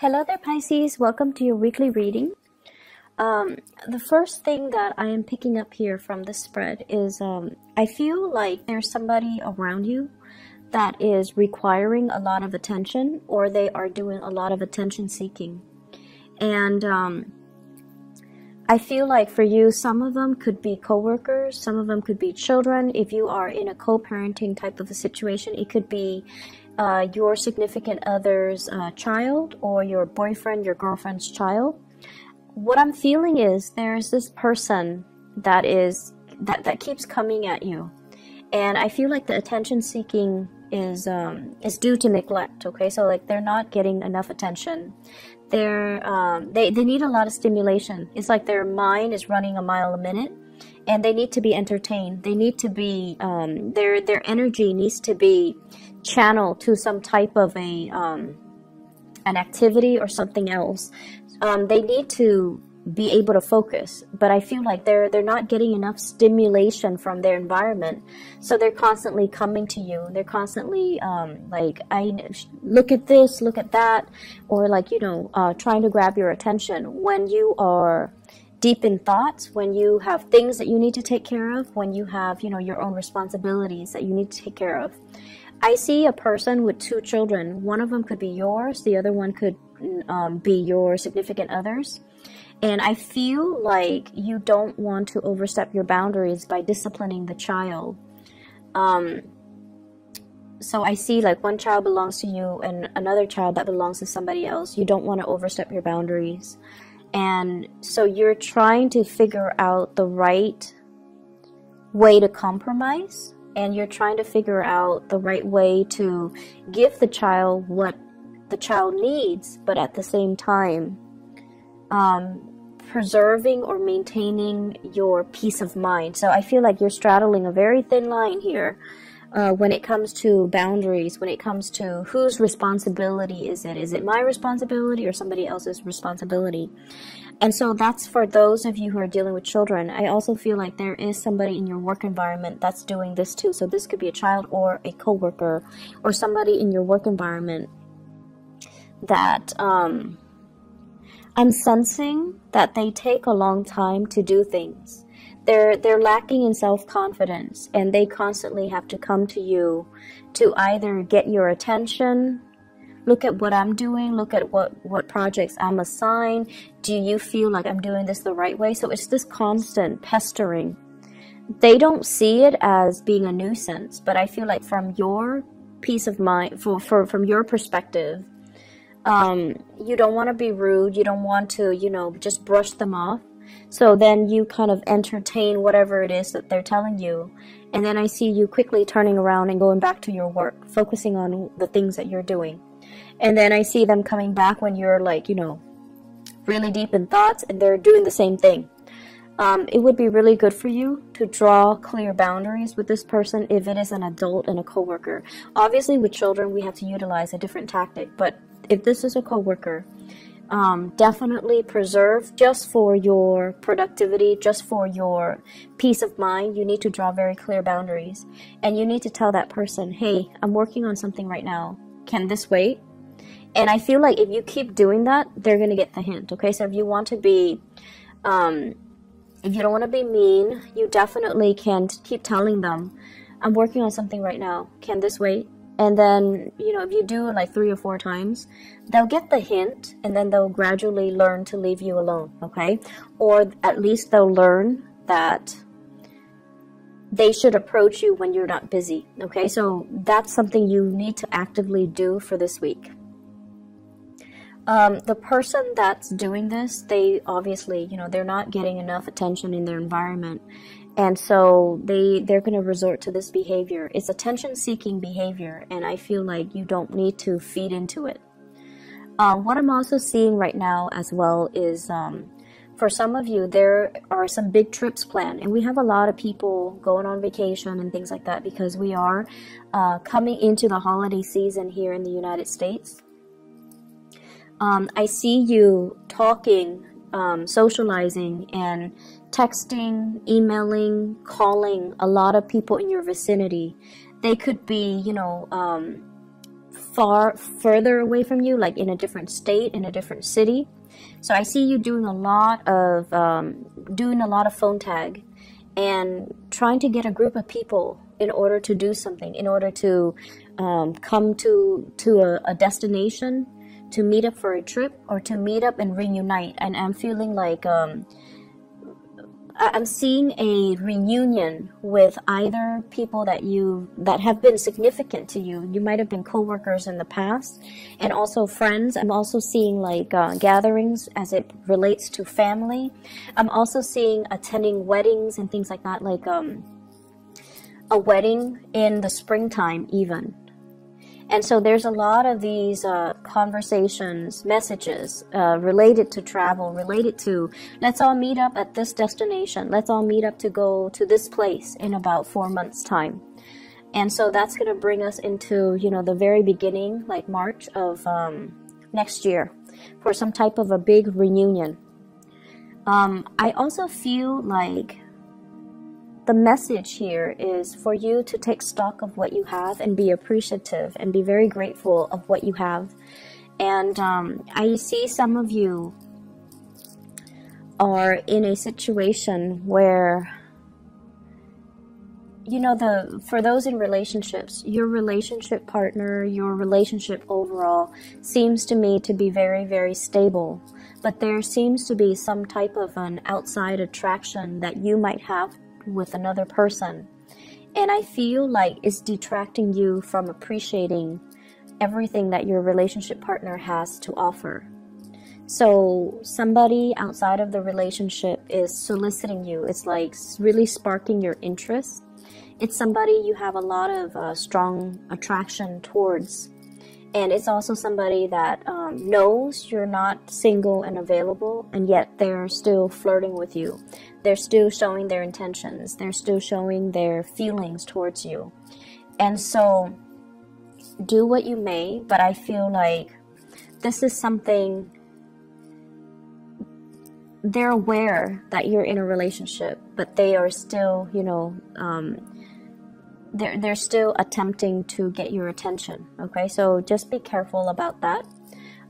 Hello there, Pisces. Welcome to your weekly reading. The first thing that I am picking up here from this spread is I feel like there's somebody around you that is requiring a lot of attention, or they are doing a lot of attention seeking. And I feel like for you, some of them could be coworkers, some of them could be children. If you are in a co-parenting type of a situation, it could be your significant other's child, or your boyfriend, your girlfriend's child. What I'm feeling is there's this person that is that keeps coming at you, and I feel like the attention seeking is due to neglect. Okay, so like they're not getting enough attention. They're they need a lot of stimulation. It's like their mind is running a mile a minute, and they need to be entertained. They need to be their energy needs to be channeled to some type of a an activity or something else. They need to be able to focus, but I feel like they're not getting enough stimulation from their environment, so they're constantly coming to you. They're constantly like, I look at this, look at that, or like, you know, trying to grab your attention when you are deep in thoughts, when you have things that you need to take care of, when you have, you know, your own responsibilities that you need to take care of. I see a person with two children. One of them could be yours, the other one could be your significant other's. And I feel like you don't want to overstep your boundaries by disciplining the child. So I see like one child belongs to you and another child that belongs to somebody else. You don't want to overstep your boundaries. And so you're trying to figure out the right way to compromise, and you're trying to figure out the right way to give the child what the child needs, but at the same time, preserving or maintaining your peace of mind. So I feel like you're straddling a very thin line here when it comes to boundaries, when it comes to whose responsibility is it? Is it my responsibility or somebody else's responsibility? And so that's for those of you who are dealing with children. I also feel like there is somebody in your work environment that's doing this too. So this could be a child or a coworker or somebody in your work environment that I'm sensing that they take a long time to do things. They're lacking in self-confidence, and they constantly have to come to you to either get your attention. Look at what I'm doing. Look at what projects I'm assigned. Do you feel like I'm doing this the right way? So it's this constant pestering. They don't see it as being a nuisance, but I feel like from your peace of mind, from your perspective, you don't want to be rude. You don't want to, you know, just brush them off. So then you kind of entertain whatever it is that they're telling you. And then I see you quickly turning around and going back to your work, focusing on the things that you're doing. And then I see them coming back when you're like, you know, really deep in thoughts, and they're doing the same thing. It would be really good for you to draw clear boundaries with this person if it is an adult and a coworker. Obviously, with children, we have to utilize a different tactic, but if this is a coworker, definitely preserve just for your productivity, just for your peace of mind. You need to draw very clear boundaries, and you need to tell that person, hey, I'm working on something right now. Can this wait? And I feel like if you keep doing that, they're going to get the hint. Okay, so if you want to be, if you don't want to be mean, you definitely can keep telling them, I'm working on something right now. Can this wait? And then, you know, if you do it like 3 or 4 times, they'll get the hint, and then they'll gradually learn to leave you alone, okay? Or at least they'll learn that they should approach you when you're not busy, okay? So that's something you need to actively do for this week. The person that's doing this, they obviously, you know, they're not getting enough attention in their environment. And so they're going to resort to this behavior. It's attention-seeking behavior, and I feel like you don't need to feed into it. What I'm also seeing right now as well is for some of you, there are some big trips planned. And we have a lot of people going on vacation and things like that because we are coming into the holiday season here in the United States. I see you talking, socializing, and texting, emailing, calling a lot of people in your vicinity. They could be, you know, further away from you, like in a different state, in a different city. So I see you doing a lot of phone tag and trying to get a group of people in order to do something, in order to come to a destination, to meet up for a trip, or to meet up and reunite. And I'm feeling like I'm seeing a reunion with either people that have been significant to you. You might have been co-workers in the past, and also friends. I'm also seeing like gatherings as it relates to family. I'm also seeing attending weddings and things like that, like a wedding in the springtime even. And so there's a lot of these conversations, messages related to travel, related to let's all meet up at this destination. Let's all meet up to go to this place in about 4 months' time. And so that's going to bring us into, you know, the very beginning, like March of next year, for some type of a big reunion. I also feel like the message here is for you to take stock of what you have and be appreciative and be very grateful of what you have. And I see some of you are in a situation where, you know, for those in relationships, your relationship partner, your relationship overall seems to me to be very, very stable. But there seems to be some type of an outside attraction that you might have with another person, and I feel like it's detracting you from appreciating everything that your relationship partner has to offer. So somebody outside of the relationship is soliciting you. It's like really sparking your interest. It's somebody you have a lot of strong attraction towards, and it's also somebody that knows you're not single and available, and yet they're still flirting with you. They're still showing their intentions. They're still showing their feelings towards you. And so do what you may, but I feel like this is something they're aware that you're in a relationship, but they are still, you know, they're still attempting to get your attention. Okay, so just be careful about that.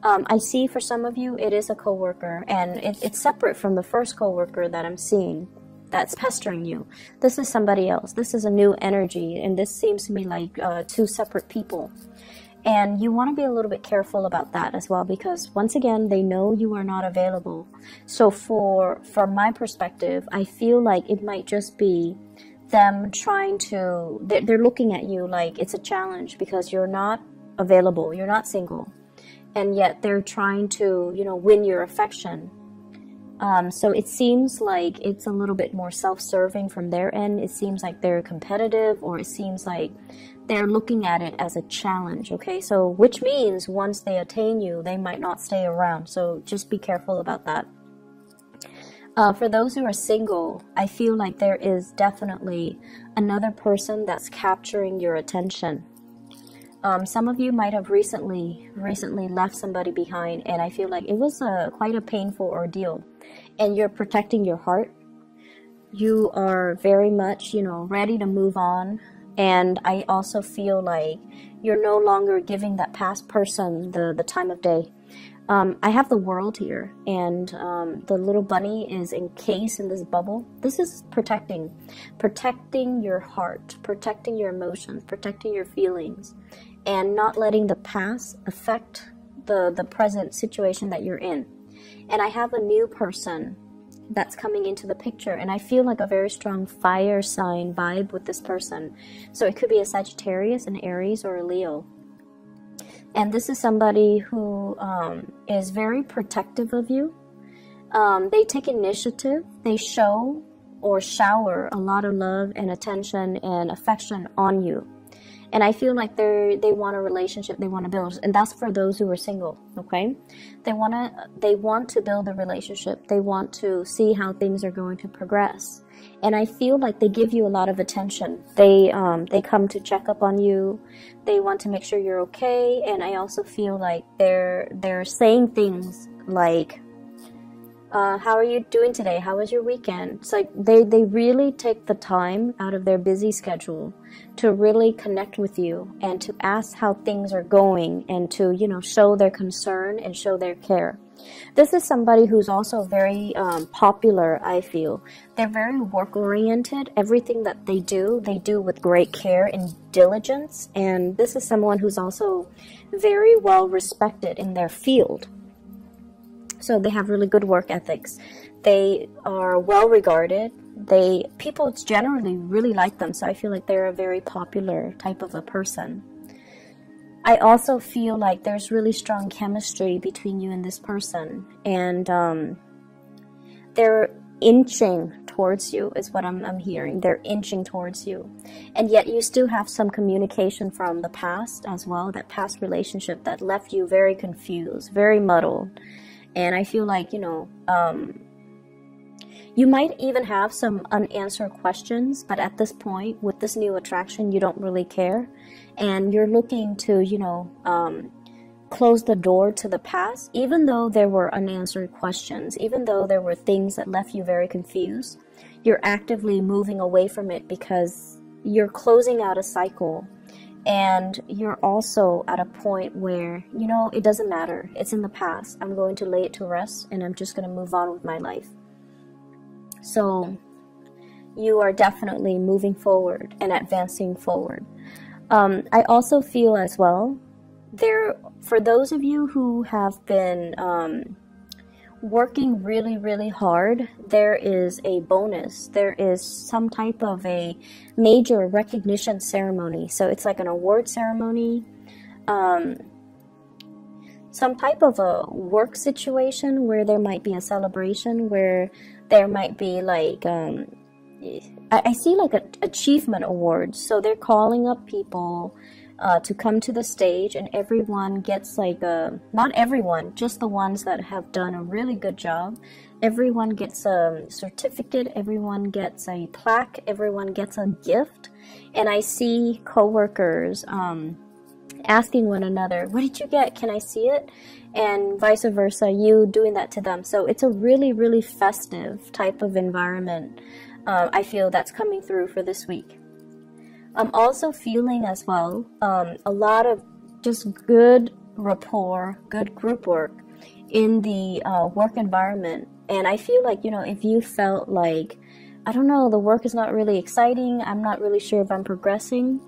I see for some of you it is a coworker, and it's separate from the first coworker that I'm seeing that's pestering you. This is somebody else. This is a new energy, and this seems to me like two separate people. And you want to be a little bit careful about that as well, because once again, they know you are not available. So from my perspective, I feel like it might just be them trying to, they're looking at you like it's a challenge because you're not available, you're not single, and yet they're trying to, you know, win your affection. So it seems like it's a little bit more self-serving from their end. It seems like they're competitive, or it seems like they're looking at it as a challenge. Okay, so which means once they attain you, they might not stay around, so just be careful about that. For those who are single, I feel like there is definitely another person that's capturing your attention. Some of you might have recently left somebody behind, and I feel like it was quite a painful ordeal. And you're protecting your heart. You are very much, you know, ready to move on. And I also feel like you're no longer giving that past person the time of day. I have the world here, and the little bunny is encased in this bubble. This is protecting your heart, protecting your emotions, protecting your feelings, and not letting the past affect the present situation that you're in. And I have a new person that's coming into the picture, and I feel like a very strong fire sign vibe with this person. So it could be a Sagittarius, an Aries, or a Leo. And this is somebody who is very protective of you. They take initiative. They show or shower a lot of love and attention and affection on you. And I feel like they want a relationship. They want to build, and that's for those who are single. Okay, they want to build a relationship. They want to see how things are going to progress. And I feel like they give you a lot of attention. They come to check up on you. They want to make sure you're okay. And I also feel like they're saying things like, how are you doing today? How was your weekend? It's like they really take the time out of their busy schedule to really connect with you and to ask how things are going and to, you know, show their concern and show their care. This is somebody who's also very popular, I feel. They're very work-oriented. Everything that they do with great care and diligence. And this is someone who's also very well respected in their field. So they have really good work ethics. They are well regarded. People generally really like them. So I feel like they're a very popular type of a person. I also feel like there's really strong chemistry between you and this person, and they're inching towards you is what I'm hearing. They're inching towards you, and yet you still have some communication from the past as well, that past relationship that left you very confused, very muddled. And I feel like, you know, you might even have some unanswered questions, but at this point, with this new attraction, you don't really care. And you're looking to, you know, close the door to the past, even though there were unanswered questions, even though there were things that left you very confused. You're actively moving away from it because you're closing out a cycle. And you're also at a point where, you know, it doesn't matter. It's in the past. I'm going to lay it to rest, and I'm just going to move on with my life. So you are definitely moving forward and advancing forward. I also feel as well, for those of you who have been working really, really hard, there is a bonus. There is some type of a major recognition ceremony. So it's like an award ceremony, some type of a work situation where there might be a celebration, where there might be like, I see like achievement awards. So they're calling up people to come to the stage, and everyone gets like a, not everyone, just the ones that have done a really good job. Everyone gets a certificate, everyone gets a plaque, everyone gets a gift. And I see coworkers asking one another, what did you get? Can I see it? And vice versa, you doing that to them. So it's a really, really festive type of environment. I feel that's coming through for this week. I'm also feeling as well a lot of just good rapport, good group work in the work environment. And I feel like, you know, if you felt like, I don't know, the work is not really exciting, I'm not really sure if I'm progressing,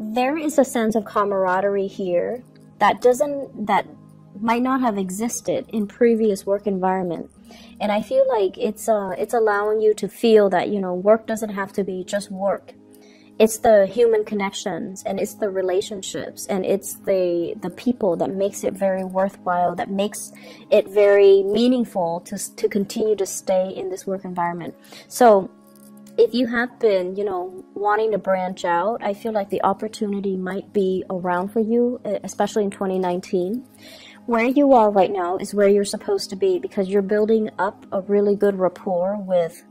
there is a sense of camaraderie here that might not have existed in previous work environment. And I feel like it's allowing you to feel that, you know, work doesn't have to be just work. It's the human connections, and it's the relationships, and it's the people that makes it very worthwhile, that makes it very meaningful to continue to stay in this work environment. So if you have been, you know, wanting to branch out, I feel like the opportunity might be around for you, especially in 2019. Where you are right now is where you're supposed to be, because you're building up a really good rapport with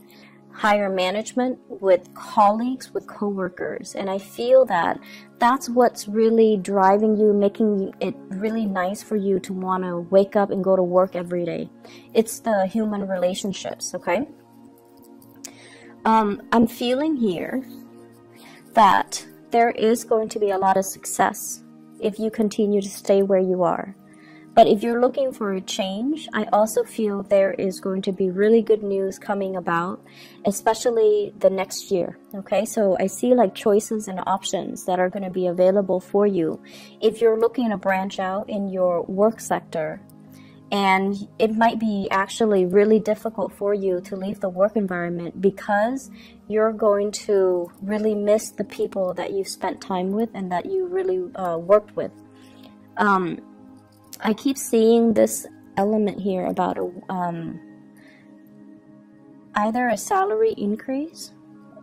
higher management, with colleagues, with coworkers. And I feel that that's what's really driving you, making it really nice for you to want to wake up and go to work every day. It's the human relationships, okay? I'm feeling here that there is going to be a lot of success if you continue to stay where you are. But if you're looking for a change, I also feel there is going to be really good news coming about, especially the next year, okay? So I see like choices and options that are going to be available for you if you're looking to branch out in your work sector. And it might be actually really difficult for you to leave the work environment, because you're going to really miss the people that you've spent time with and that you really worked with. I keep seeing this element here about either a salary increase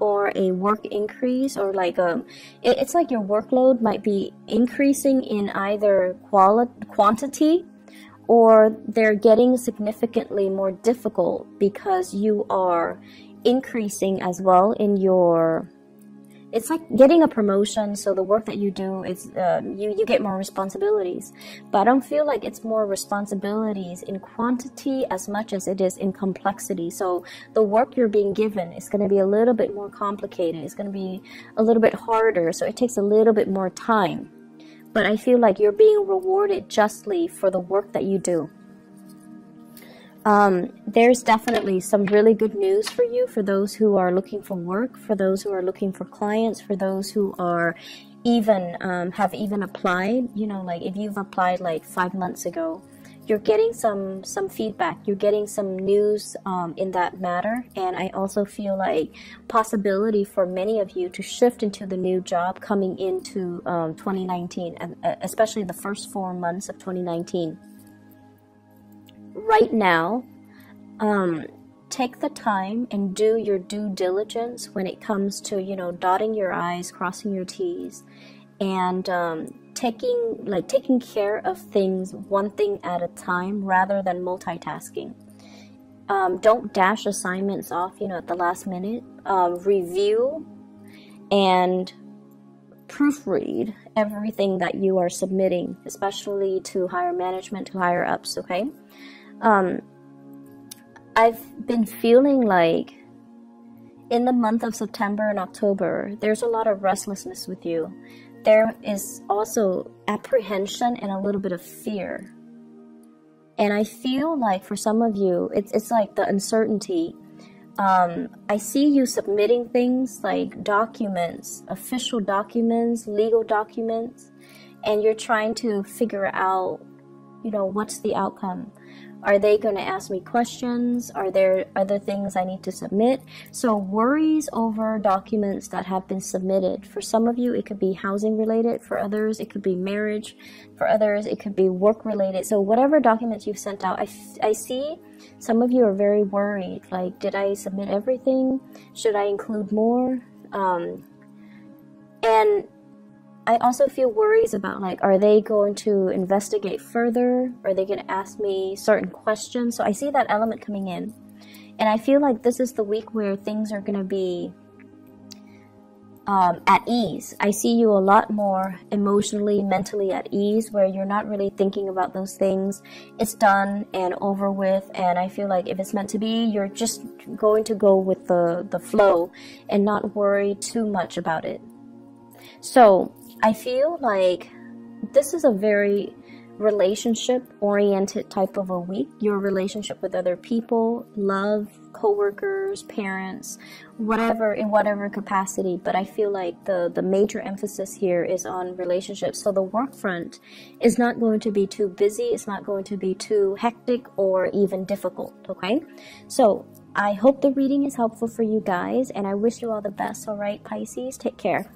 or a work increase, or like it's like your workload might be increasing in either quantity, or they're getting significantly more difficult because you are increasing as well in your It's like getting a promotion, so the work that you do is you get more responsibilities. But I don't feel like it's more responsibilities in quantity as much as it is in complexity. So the work you're being given is going to be a little bit more complicated. It's going to be a little bit harder, so it takes a little bit more time. But I feel like you're being rewarded justly for the work that you do. There's definitely some really good news for you, for those who are looking for work, for those who are looking for clients, for those who are even have applied. You know, like if you've applied like 5 months ago, you're getting some feedback, you're getting some news in that matter. And I also feel like possibility for many of you to shift into the new job coming into 2019, and especially the first 4 months of 2019. Right now, take the time and do your due diligence when it comes to, you know, dotting your I's, crossing your T's, and taking care of things one thing at a time rather than multitasking. Don't dash assignments off, you know, at the last minute. Review and proofread everything that you are submitting, especially to higher management, to higher ups, okay? I've been feeling like in the month of September and October, there's a lot of restlessness with you. There is also apprehension and a little bit of fear. And I feel like for some of you, it's like the uncertainty. I see you submitting things like documents, official documents, legal documents, and you're trying to figure out, you know, what's the outcome. Are they going to ask me questions? Are there other things I need to submit? So worries over documents that have been submitted. For some of you, it could be housing related. For others, it could be marriage. For others, it could be work related. So whatever documents you've sent out, I see some of you are very worried. Like, did I submit everything? Should I include more? And I also feel worries about, like, are they going to investigate further? Are they going to ask me certain questions? So I see that element coming in. And I feel like this is the week where things are going to be at ease. I see you a lot more emotionally, mentally at ease, where you're not really thinking about those things. It's done and over with, and I feel like if it's meant to be, you're just going to go with the flow and not worry too much about it. So I feel like this is a very relationship-oriented type of a week. Your relationship with other people, love, coworkers, parents, whatever, in whatever capacity. But I feel like the major emphasis here is on relationships. So the work front is not going to be too busy. It's not going to be too hectic or even difficult, okay? So I hope the reading is helpful for you guys, and I wish you all the best, all right, Pisces? Take care.